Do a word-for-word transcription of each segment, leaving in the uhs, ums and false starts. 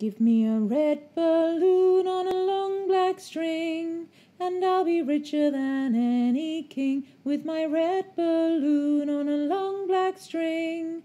Give me a red balloon on a long black string, and I'll be richer than any king. With my red balloon on a long black string,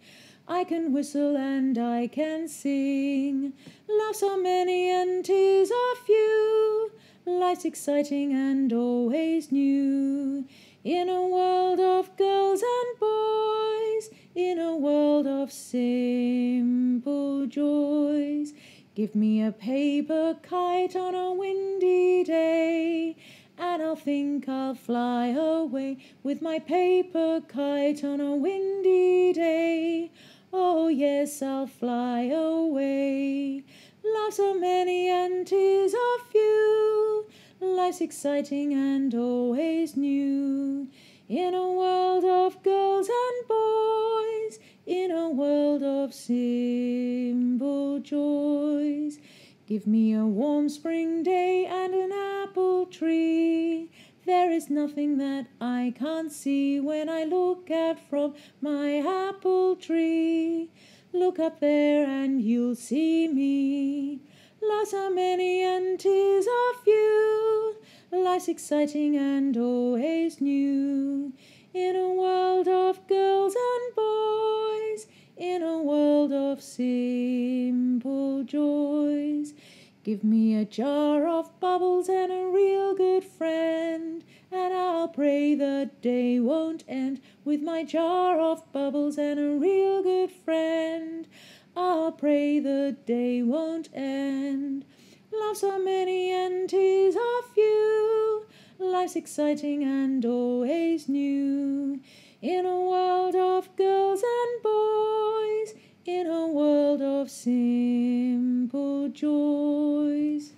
I can whistle and I can sing. Laughs are many and tears are few, life's exciting and always new. In a world of girls and boys, in a world of simple joys. Give me a paper kite on a windy day, and I'll think I'll fly away with my paper kite on a windy day. Oh yes, I'll fly away. Laughs are many and tears are few, life's exciting and always new. In a world of girls and boys, in a world of simple joys. Give me a warm spring day and an apple tree. There is nothing that I can't see when I look out from my apple tree. Look up there and you'll see me. Laughs are many and tears are few, life's exciting and always new. In a world of girls and boys, in a world of simple joys. Give me a jar of bubbles and a real good friend, and I'll pray the day won't end. With my jar of bubbles and a real good friend, I'll pray the day won't end. Laughs are many and tears are few, life's exciting and always new. In a world of girls and boys, in a world of simple joys.